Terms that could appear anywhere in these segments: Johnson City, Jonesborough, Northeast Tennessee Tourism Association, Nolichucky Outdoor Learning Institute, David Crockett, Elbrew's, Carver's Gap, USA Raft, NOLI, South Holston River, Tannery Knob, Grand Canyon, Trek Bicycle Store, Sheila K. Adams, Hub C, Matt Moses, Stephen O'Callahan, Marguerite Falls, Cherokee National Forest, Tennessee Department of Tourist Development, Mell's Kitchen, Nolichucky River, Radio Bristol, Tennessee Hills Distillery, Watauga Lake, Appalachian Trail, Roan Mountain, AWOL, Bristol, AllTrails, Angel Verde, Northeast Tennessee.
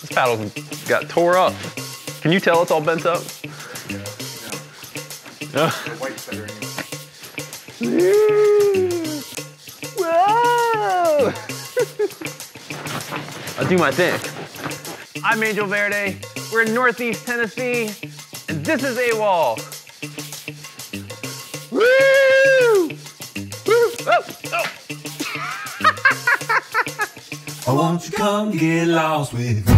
This paddle got tore up. Can you tell it's all bent up? Yeah. No. The white's better anyway. Whoa! I'll do my thing. I'm Angel Verde. We're in Northeast Tennessee, and this is AWOL. Woo! Woo! Oh! Oh! Oh, won't you come get lost with me?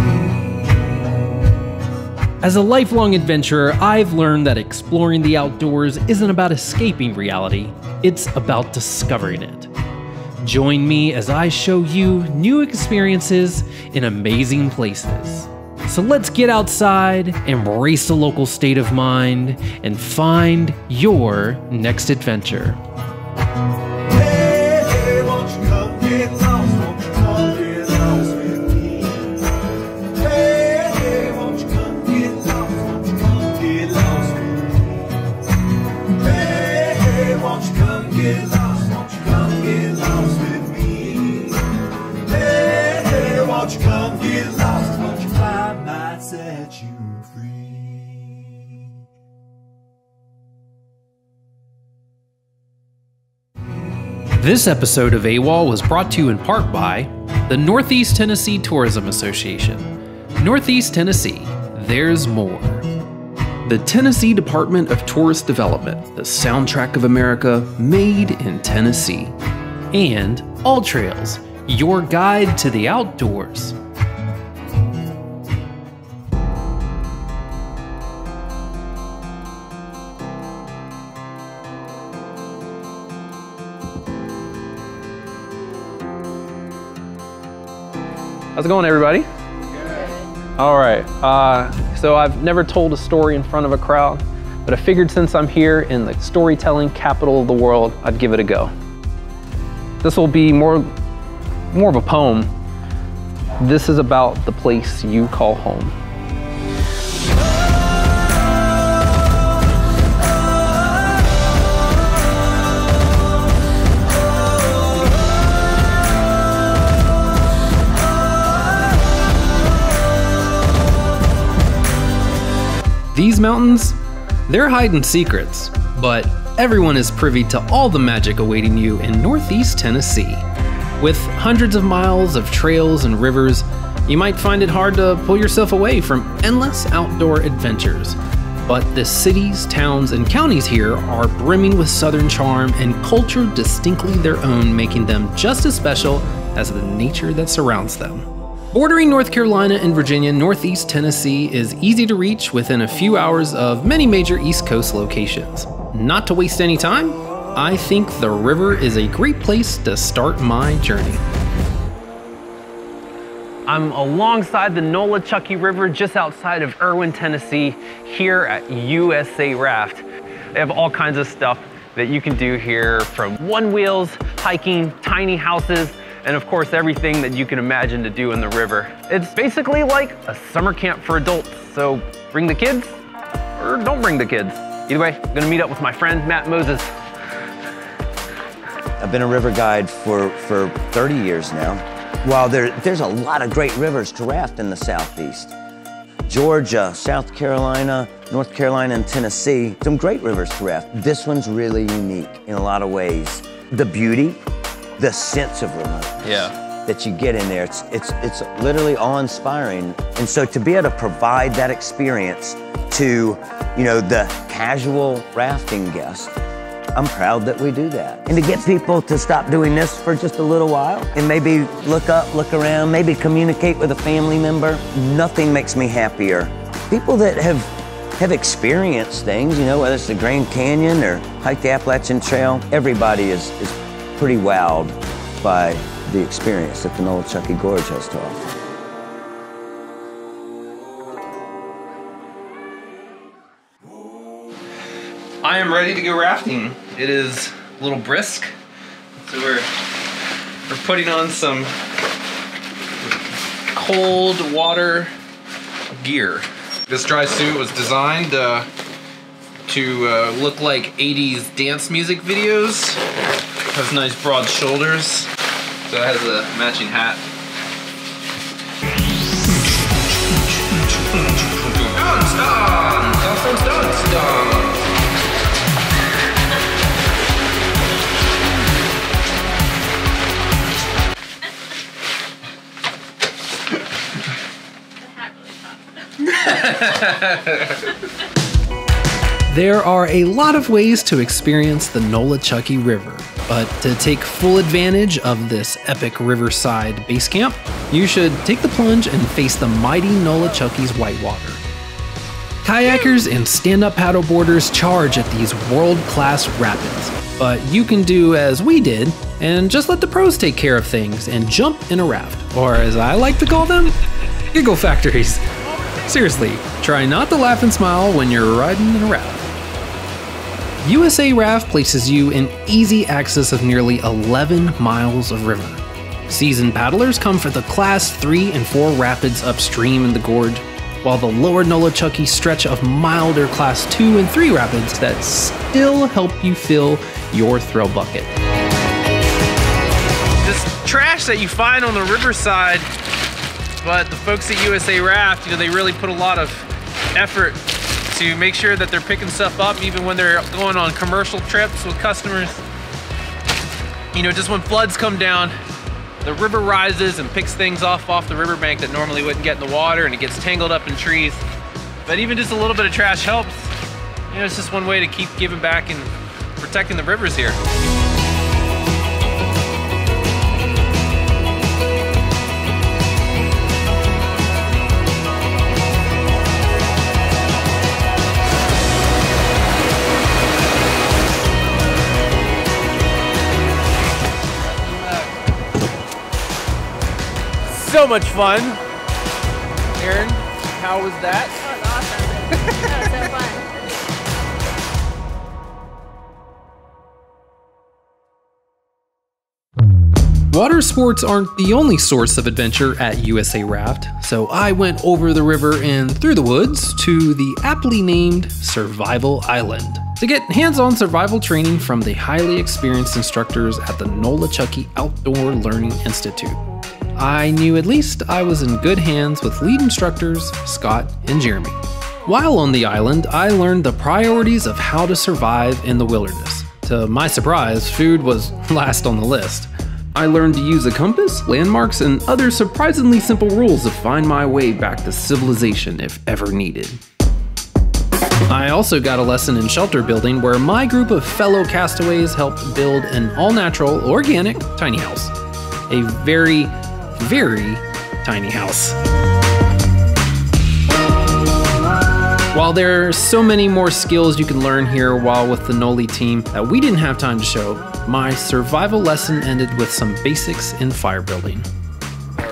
As a lifelong adventurer, I've learned that exploring the outdoors isn't about escaping reality, it's about discovering it. Join me as I show you new experiences in amazing places. So let's get outside, embrace the local state of mind, and find your next adventure. This episode of AWOL was brought to you in part by the Northeast Tennessee Tourism Association. Northeast Tennessee, there's more. The Tennessee Department of Tourist Development, the soundtrack of America made in Tennessee. And AllTrails, your guide to the outdoors. How's it going, everybody? Good. All right, so I've never told a story in front of a crowd, but I figured since I'm here in the storytelling capital of the world, I'd give it a go. This will be more of a poem. This is about the place you call home. These mountains, they're hiding secrets, but everyone is privy to all the magic awaiting you in Northeast Tennessee. With hundreds of miles of trails and rivers, you might find it hard to pull yourself away from endless outdoor adventures. But the cities, towns, and counties here are brimming with Southern charm and culture distinctly their own, making them just as special as the nature that surrounds them. Bordering North Carolina and Virginia, Northeast Tennessee is easy to reach within a few hours of many major East Coast locations. Not to waste any time, I think the river is a great place to start my journey. I'm alongside the Nolichucky River just outside of Erwin, Tennessee, here at USA Raft. They have all kinds of stuff that you can do here, from one-wheels, hiking, tiny houses, and of course everything that you can imagine to do in the river. It's basically like a summer camp for adults, so bring the kids or don't bring the kids. Either way, I'm gonna meet up with my friend, Matt Moses. I've been a river guide for 30 years now. While there's a lot of great rivers to raft in the Southeast. Georgia, South Carolina, North Carolina, and Tennessee, some great rivers to raft. This one's really unique in a lot of ways. The beauty, the sense of remoteness that you get in there, it's literally awe-inspiring. And so to be able to provide that experience to, you know, the casual rafting guest, I'm proud that we do that. And to get people to stop doing this for just a little while and maybe look up, look around, maybe communicate with a family member, nothing makes me happier. People that have experienced things, you know, whether it's the Grand Canyon or hike the Appalachian Trail, everybody is pretty wowed by the experience that the Nolichucky Gorge has to offer. I am ready to go rafting. It is a little brisk, so we're putting on some cold water gear. This dry suit was designed to look like 80s dance music videos. Has nice broad shoulders, so it has a matching hat. There are a lot of ways to experience the Nolichucky River, but to take full advantage of this epic riverside base camp, you should take the plunge and face the mighty Nolichucky's whitewater. Kayakers and stand-up paddleboarders charge at these world-class rapids, but you can do as we did and just let the pros take care of things and jump in a raft, or as I like to call them, giggle factories. Seriously, try not to laugh and smile when you're riding in a raft. USA Raft places you in easy access of nearly 11 miles of river. Seasoned paddlers come for the class 3 and 4 rapids upstream in the gorge, while the lower Nolichucky stretch of milder class 2 and 3 rapids that still help you fill your thrill bucket. This trash that you find on the riverside, but the folks at USA Raft, you know, they really put a lot of effort to make sure that they're picking stuff up even when they're going on commercial trips with customers. You know, just when floods come down, the river rises and picks things off the riverbank that normally wouldn't get in the water, and it gets tangled up in trees. But even just a little bit of trash helps. You know, it's just one way to keep giving back and protecting the rivers here. So much fun. Erin, how was that? That was awesome. That was so fun. Water sports aren't the only source of adventure at USA Raft, so I went over the river and through the woods to the aptly named Survival Island to get hands-on survival training from the highly experienced instructors at the Nolichucky Outdoor Learning Institute. I knew at least I was in good hands with lead instructors Scott and Jeremy. While on the island, I learned the priorities of how to survive in the wilderness. To my surprise, food was last on the list. I learned to use a compass, landmarks, and other surprisingly simple rules to find my way back to civilization if ever needed. I also got a lesson in shelter building where my group of fellow castaways helped build an all-natural, organic tiny house. A very tiny house. While there are so many more skills you can learn here while with the Noli team that we didn't have time to show, my survival lesson ended with some basics in fire building.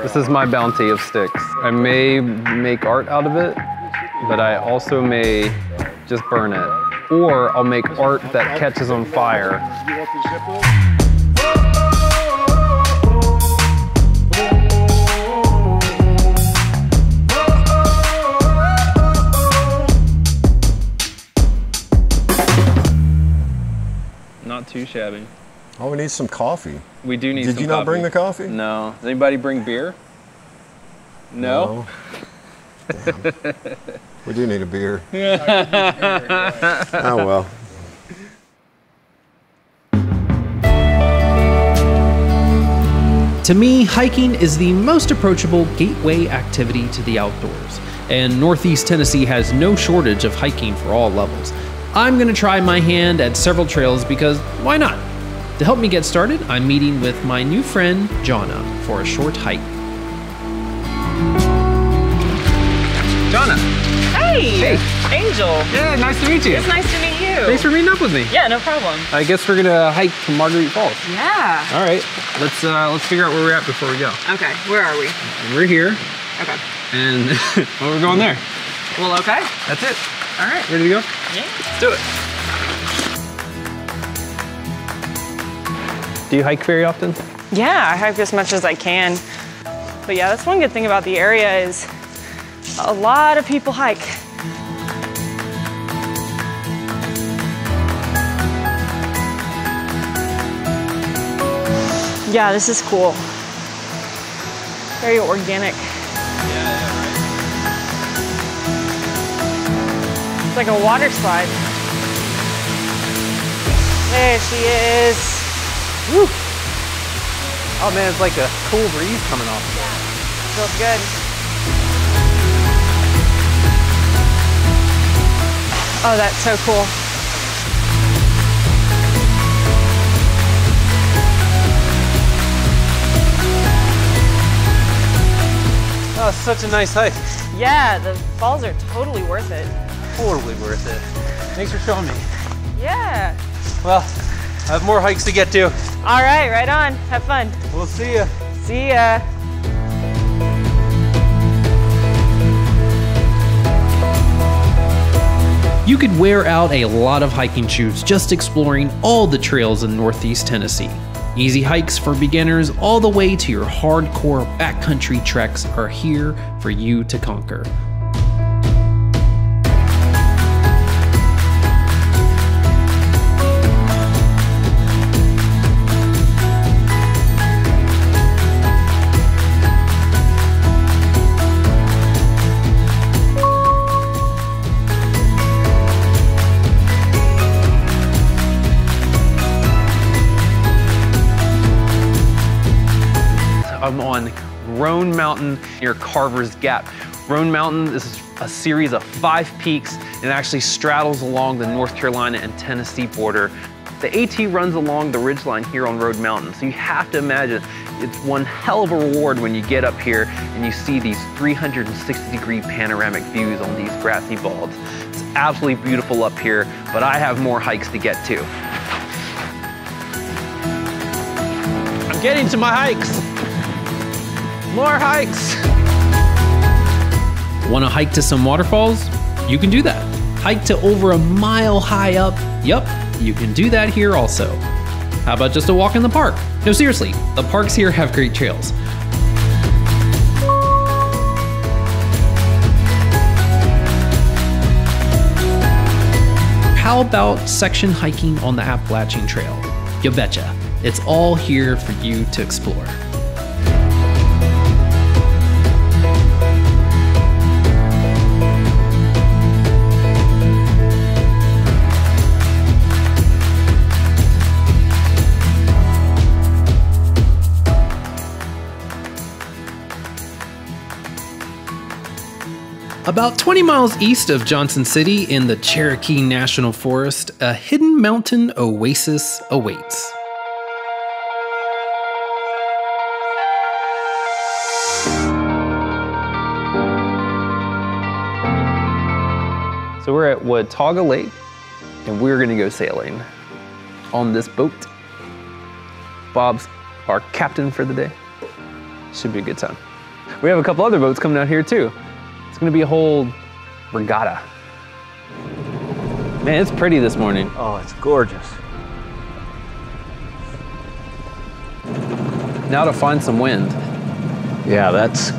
This is my bounty of sticks. I may make art out of it, but I also may just burn it. Or I'll make art that catches on fire. Too shabby. Oh, we need some coffee. We do need some coffee. Did you not bring the coffee? No. Does anybody bring beer? No? No. We do need a beer. Oh, well. To me, hiking is the most approachable gateway activity to the outdoors, and Northeast Tennessee has no shortage of hiking for all levels. I'm going to try my hand at several trails because why not? To help me get started, I'm meeting with my new friend, Jonna, for a short hike. Jonna. Hey. Hey. Angel. Yeah, nice to meet you. It's nice to meet you. Thanks for meeting up with me. Yeah, no problem. I guess we're going to hike to Marguerite Falls. Yeah. All right. Let's figure out where we're at before we go. Okay. Where are we? We're here. Okay. And well, we're going there. Well, okay. That's it. All right, ready to go? Yeah. Let's do it. Do you hike very often? Yeah, I hike as much as I can. But yeah, that's one good thing about the area is a lot of people hike. Yeah, this is cool. Very organic. It's like a water slide. There she is. Woo. Oh man, it's like a cool breeze coming off. Yeah, feels good. Oh, that's so cool. Oh, it's such a nice hike. Yeah, the falls are totally worth it. Totally worth it. Thanks for showing me. Yeah. Well, I have more hikes to get to. All right, right on. Have fun. We'll see ya. See ya. You could wear out a lot of hiking shoes just exploring all the trails in Northeast Tennessee. Easy hikes for beginners all the way to your hardcore backcountry treks are here for you to conquer. I'm on Roan Mountain near Carver's Gap. Roan Mountain is a series of 5 peaks and it actually straddles along the North Carolina and Tennessee border. The AT runs along the ridgeline here on Roan Mountain, so you have to imagine it's one hell of a reward when you get up here and you see these 360-degree panoramic views on these grassy balds. It's absolutely beautiful up here, but I have more hikes to get to. I'm getting to my hikes. More hikes! Want to hike to some waterfalls? You can do that. Hike to over a mile high up? Yup, you can do that here also. How about just a walk in the park? No, seriously, the parks here have great trails. How about section hiking on the Appalachian Trail? You betcha. It's all here for you to explore. About 20 miles east of Johnson City in the Cherokee National Forest, a hidden mountain oasis awaits. So we're at Watauga Lake and we're gonna go sailing on this boat. Bob's our captain for the day. Should be a good time. We have a couple other boats coming out here too. It's gonna be a whole regatta. Man, it's pretty this morning. Oh, it's gorgeous. Now to find some wind. Yeah, that's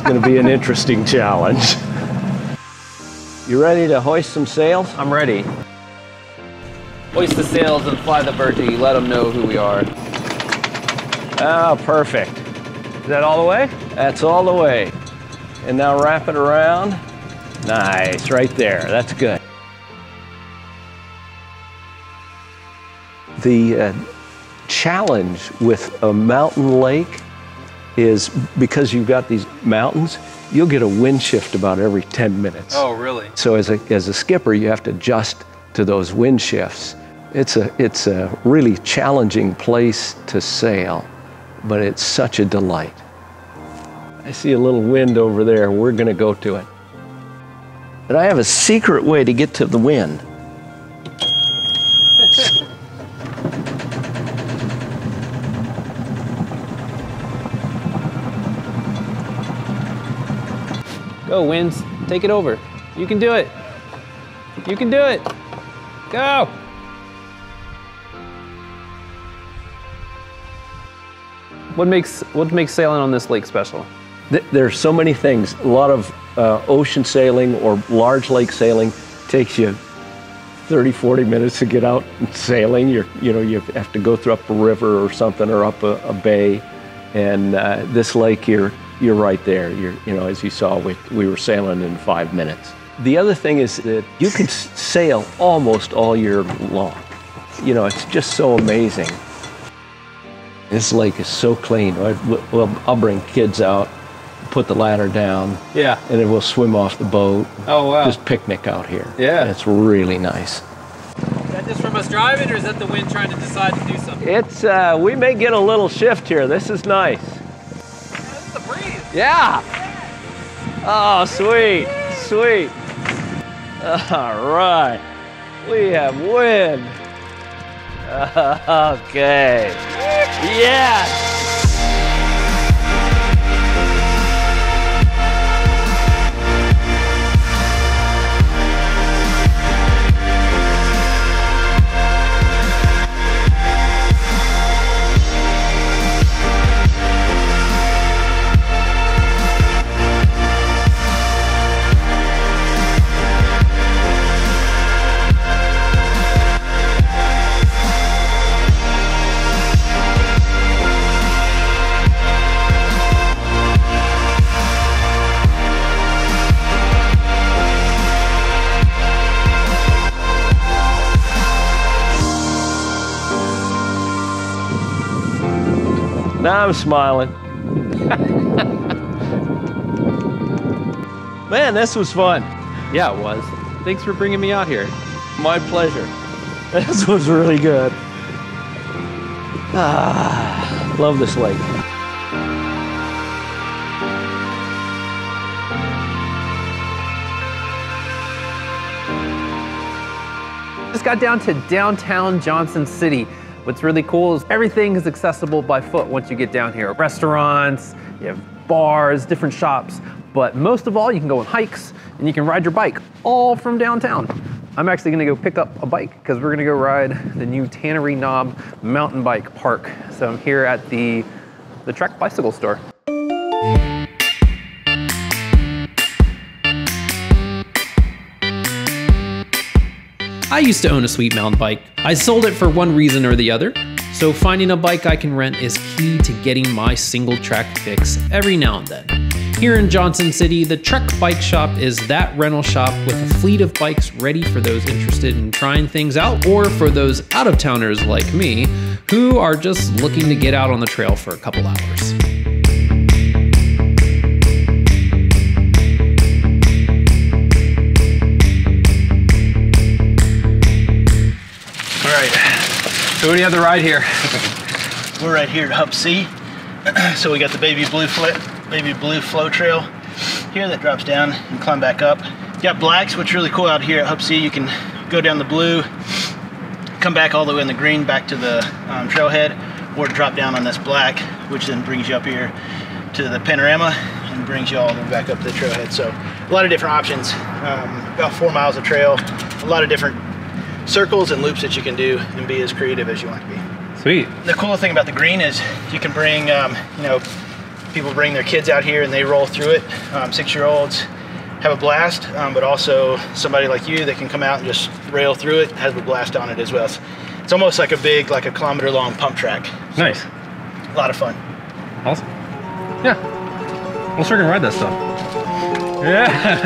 gonna be an interesting challenge. You ready to hoist some sails? I'm ready. Hoist the sails and fly the birdie. Let them know who we are. Ah, perfect. Is that all the way? That's all the way. And now wrap it around. Nice, right there, that's good. The challenge with a mountain lake is because you've got these mountains, you'll get a wind shift about every 10 minutes. Oh, really? So as a skipper, you have to adjust to those wind shifts. It's a really challenging place to sail, but it's such a delight. I see a little wind over there. We're going to go to it. But I have a secret way to get to the wind. Go, winds. Take it over. You can do it. You can do it. Go. What makes sailing on this lake special? There's so many things. A lot of ocean sailing or large lake sailing takes you 30, 40 minutes to get out and sailing. You have to go through up a river or something or up a bay. And this lake, you're right there. As you saw, we were sailing in 5 minutes. The other thing is that you can sail almost all year long. It's just so amazing. This lake is so clean. Well, I'll bring kids out. put the ladder down. Yeah. And it will swim off the boat. Oh, wow. Just picnic out here. Yeah. And it's really nice. Is that just from us driving, or is that the wind trying to decide to do something? It's, we may get a little shift here. This is nice. This is the breeze. Yeah. Oh, sweet, sweet. All right. We have wind. Okay. Yes. Now I'm smiling. Man, this was fun. Yeah, it was. Thanks for bringing me out here. My pleasure. This was really good. Ah, love this lake. Just got down to downtown Johnson City. What's really cool is everything is accessible by foot once you get down here. Restaurants, you have bars, different shops, but most of all, you can go on hikes and you can ride your bike all from downtown. I'm actually gonna go pick up a bike because we're gonna go ride the new Tannery Knob mountain bike park. So I'm here at the Trek Bicycle Store. I used to own a sweet mountain bike. I sold it for one reason or the other, so finding a bike I can rent is key to getting my single track fix every now and then. Here in Johnson City, the Trek Bike Shop is that rental shop with a fleet of bikes ready for those interested in trying things out, or for those out-of-towners like me who are just looking to get out on the trail for a couple hours. So what do you have to ride here? We're right here at Hub C. So we got the baby blue flow trail here that drops down and climb back up. You got blacks, which is really cool out here at Hub C. You can go down the blue, come back all the way in the green back to the trailhead, or drop down on this black, which then brings you up here to the panorama and brings you all the way back up to the trailhead. So a lot of different options. About 4 miles of trail, a lot of different circles and loops that you can do and be as creative as you want to be. Sweet. The cool thing about the green is you can bring, people bring their kids out here and they roll through it. 6-year-olds have a blast, but also somebody like you that can come out and just rail through it, has a blast on it as well. It's almost like a big, like a kilometer long pump track. So nice. A lot of fun. Awesome. Yeah. We'll sure can ride that stuff. Yeah.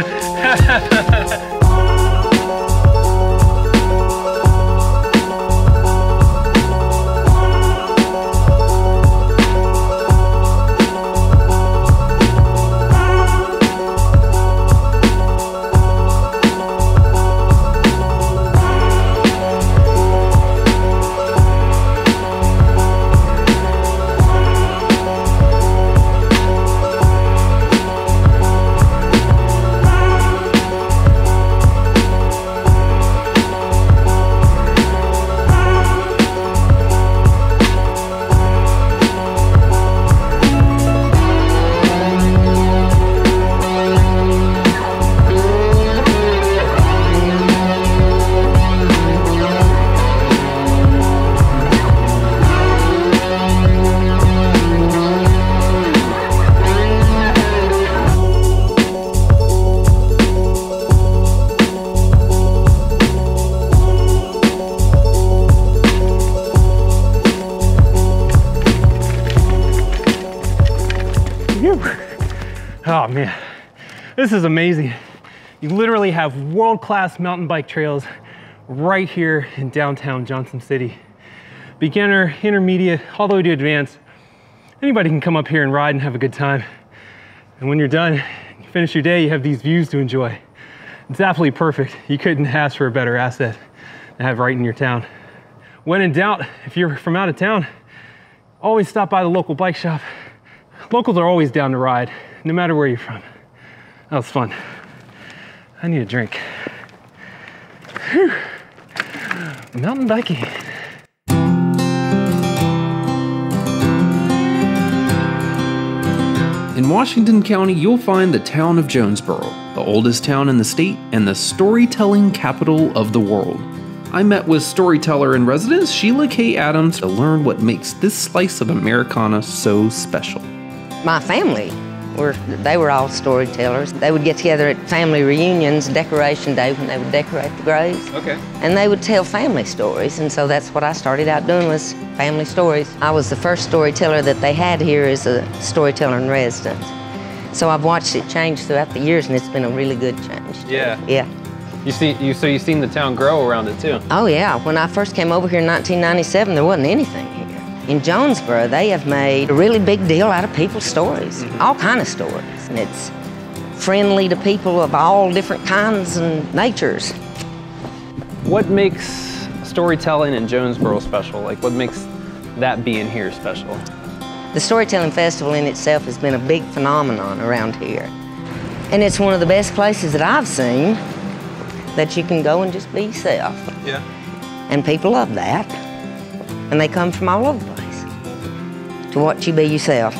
Oh man, this is amazing. You literally have world-class mountain bike trails right here in downtown Johnson City. Beginner, intermediate, all the way to advanced. Anybody can come up here and ride and have a good time. And when you're done, you finish your day, you have these views to enjoy. It's absolutely perfect. You couldn't ask for a better asset to have right in your town. When in doubt, if you're from out of town, always stop by the local bike shop. Locals are always down to ride, no matter where you're from. That was fun. I need a drink. Whew. Mountain biking. In Washington County, you'll find the town of Jonesborough, the oldest town in the state and the storytelling capital of the world. I met with storyteller in residence Sheila K. Adams to learn what makes this slice of Americana so special. My family, they were all storytellers. They would get together at family reunions, Decoration Day, when they would decorate the graves. Okay. And they would tell family stories, and so that's what I started out doing, was family stories. I was the first storyteller that they had here as a storyteller in residence. So I've watched it change throughout the years, and it's been a really good change. Yeah. Yeah. So you've seen the town grow around it too? Oh yeah. When I first came over here in 1997, there wasn't anything here. In Jonesboro, they have made a really big deal out of people's stories, all kind of stories. And it's friendly to people of all different kinds and natures. What makes storytelling in Jonesboro special? Like, what makes that being here special? The Storytelling Festival in itself has been a big phenomenon around here. And it's one of the best places that I've seen that you can go and just be yourself. Yeah. And people love that. And they come from all over the place to watch you be yourself.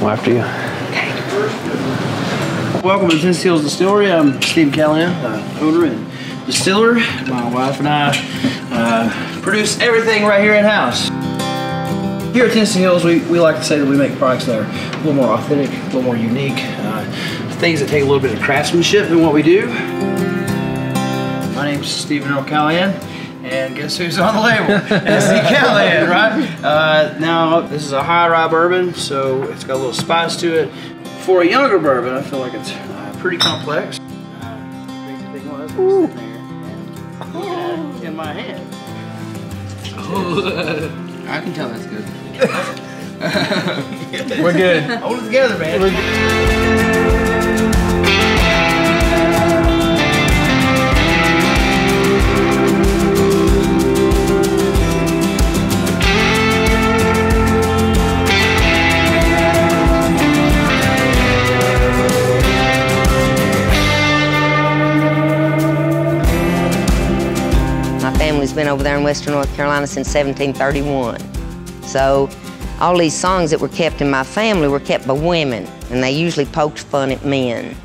Well, after you. Okay. Welcome to Tennessee Hills Distillery. I'm Stephen O'Callahan, owner and distiller. My wife and I produce everything right here in-house. Here at Tennessee Hills, we like to say that we make products that are a little more authentic, a little more unique. Things that take a little bit of craftsmanship in what we do. My name's Stephen O'Callahan, and guess who's on the label? It's the Callahan, right? Now, this is a high-rye bourbon, so it's got a little spice to it. For a younger bourbon, I feel like it's pretty complex. In my hand. Oh. I can tell that's good. We're good. Hold it together, man. We're good. Been over there in Western North Carolina since 1731. So all these songs that were kept in my family were kept by women, and they usually poked fun at men.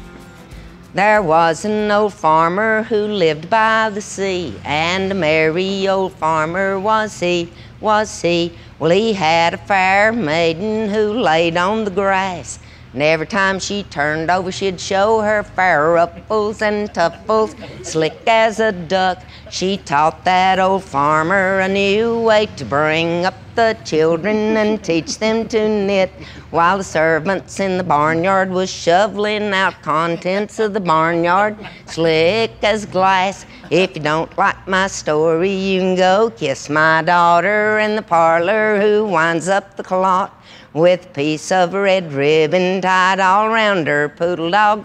There was an old farmer who lived by the sea, and a merry old farmer was he, was he. Well, he had a fair maiden who laid on the grass, and every time she turned over, she'd show her fair ruffles and tuffles, slick as a duck. She taught that old farmer a new way to bring up the children and teach them to knit, while the servants in the barnyard was shoveling out contents of the barnyard, slick as glass. If you don't like my story, you can go kiss my daughter in the parlor who winds up the clock with a piece of red ribbon tied all round her, poodle dog,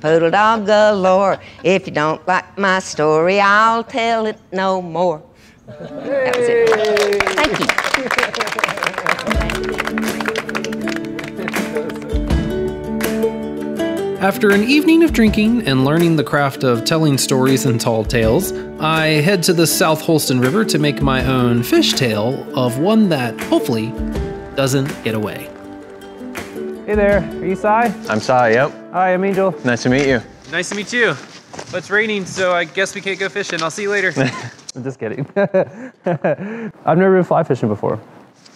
galore. If you don't like my story, I'll tell it no more. That was it. Thank you. After an evening of drinking and learning the craft of telling stories and tall tales, I head to the South Holston River to make my own fish tale of one that, hopefully, doesn't get away. Hey there, are you Si? I'm Si, yep. Hi, I'm Angel. Nice to meet you. Nice to meet you. Well, it's raining, so I guess we can't go fishing. I'll see you later. I'm just kidding. I've never been fly fishing before.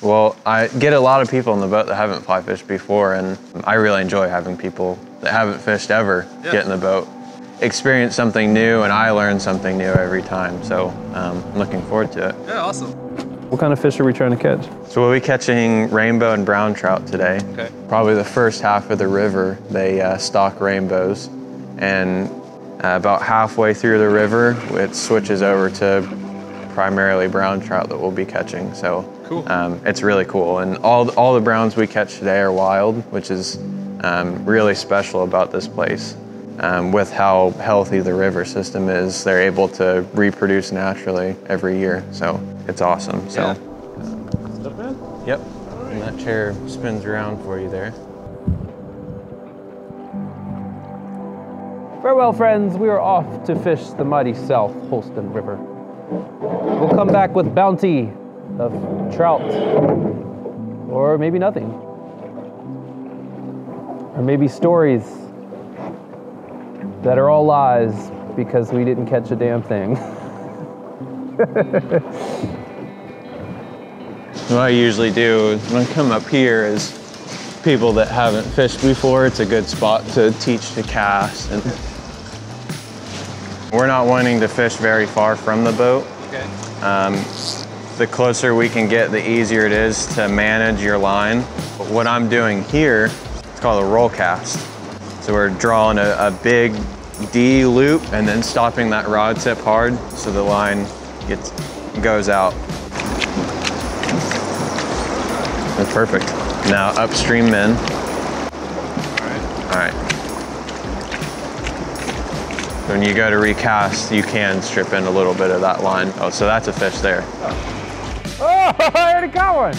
Well, I get a lot of people on the boat that haven't fly fished before, and I really enjoy having people that haven't fished ever get in the boat, experience something new, and I learn something new every time, so I'm looking forward to it. Yeah, awesome. What kind of fish are we trying to catch? So we'll be catching rainbow and brown trout today. Okay. Probably the first half of the river, they stock rainbows. And about halfway through the river, it switches over to primarily brown trout that we'll be catching. So cool. It's really cool. And all the browns we catch today are wild, which is really special about this place. With how healthy the river system is, they're able to reproduce naturally every year. So it's awesome. So, yeah. Stuff in? Yep. Right. And that chair spins around for you there. Farewell, friends. We are off to fish the mighty South Holston River. We'll come back with bounty of trout, or maybe nothing, or maybe stories that are all lies because we didn't catch a damn thing. What I usually do is when I come up here is people that haven't fished before, it's a good spot to teach to cast. And we're not wanting to fish very far from the boat. Okay. The closer we can get, the easier it is to manage your line. But what I'm doing here, it's called a roll cast. So we're drawing a big D loop and then stopping that rod tip hard so the line goes out. That's perfect. Now upstream in. All right. When you go to recast, you can strip in a little bit of that line. Oh, so that's a fish there. Oh, I already got one.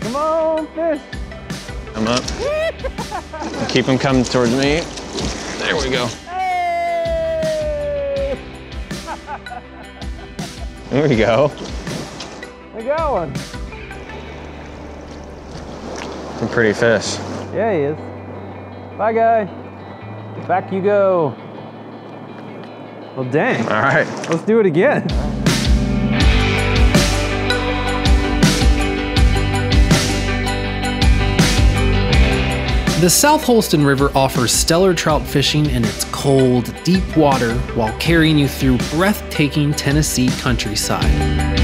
Come on, fish. Come up. Keep them coming towards me. There we go. Hey. There we go. We got one. Some pretty fish. Yeah, he is. Bye, guy. Back you go. Well, dang. All right. Let's do it again. The South Holston River offers stellar trout fishing in its cold, deep water while carrying you through breathtaking Tennessee countryside.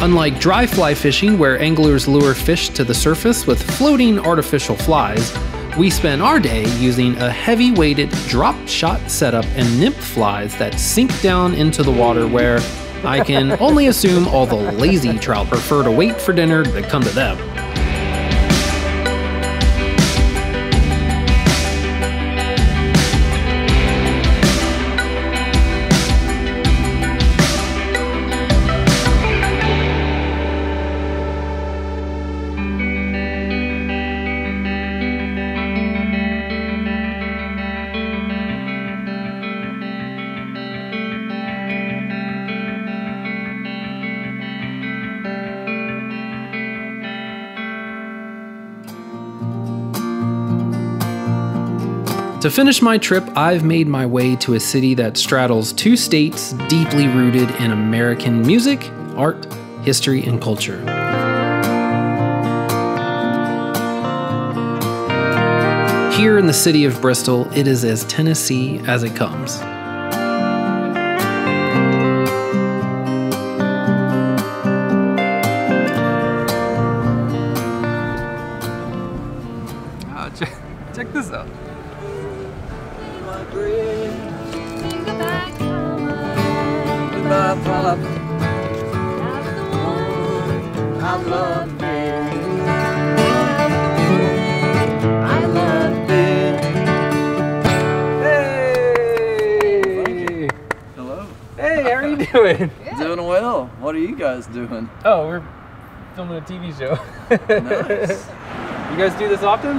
Unlike dry fly fishing, where anglers lure fish to the surface with floating artificial flies, we spend our day using a heavy-weighted drop-shot setup and nymph flies that sink down into the water where I can only assume all the lazy trout prefer to wait for dinner to come to them. To finish my trip, I've made my way to a city that straddles two states deeply rooted in American music, art, history, and culture. Here in the city of Bristol, it is as Tennessee as it comes. Doing? Oh, we're filming a TV show. Nice. You guys do this often?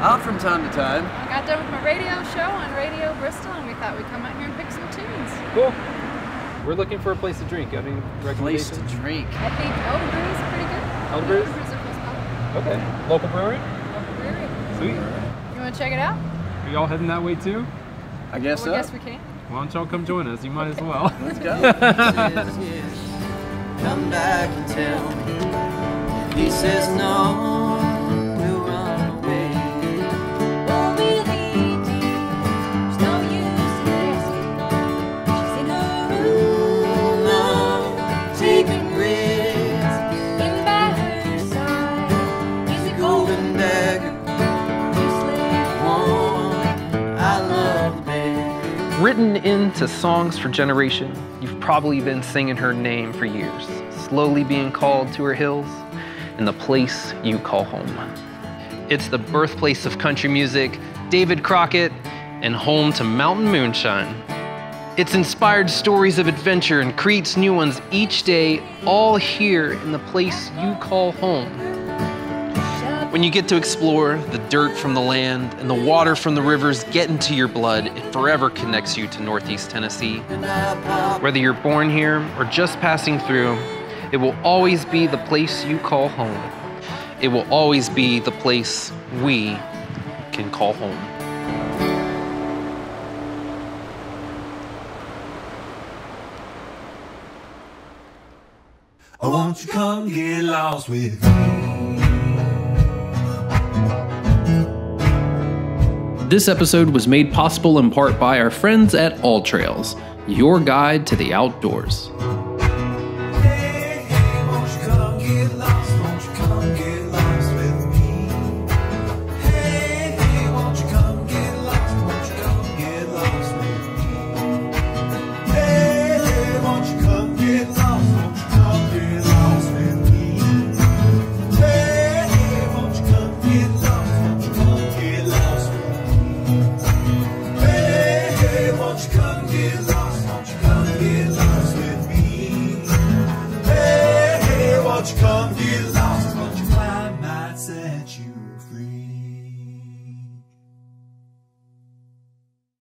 Out from time to time. I got done with my radio show on Radio Bristol, and we thought we'd come out here and pick some tunes. Cool. We're looking for a place to drink. I mean, recommendations? Place to drink. I think Elbrew's pretty good. Elbrew's? Okay. Local brewery? Local brewery. Sweet. You want to check it out? Are y'all heading that way too? I guess so. I guess we can. Why don't y'all come join us? You might as well. Let's go. Cheers. Come back and tell me. He says no, we'll run away. Won't believe you. There's no use in asking. She's in her room alone, taking risks. Him by her side. He's a golden beggar. Written into songs for generations, you've probably been singing her name for years, slowly being called to her hills and the place you call home. It's the birthplace of country music, David Crockett, and home to mountain moonshine. It's inspired stories of adventure and creates new ones each day, all here in the place you call home. When you get to explore, the dirt from the land and the water from the rivers get into your blood. It forever connects you to Northeast Tennessee. Whether you're born here or just passing through, it will always be the place you call home. It will always be the place we can call home. Oh, won't you come get lost with me? This episode was made possible in part by our friends at AllTrails, your guide to the outdoors. Come get lost.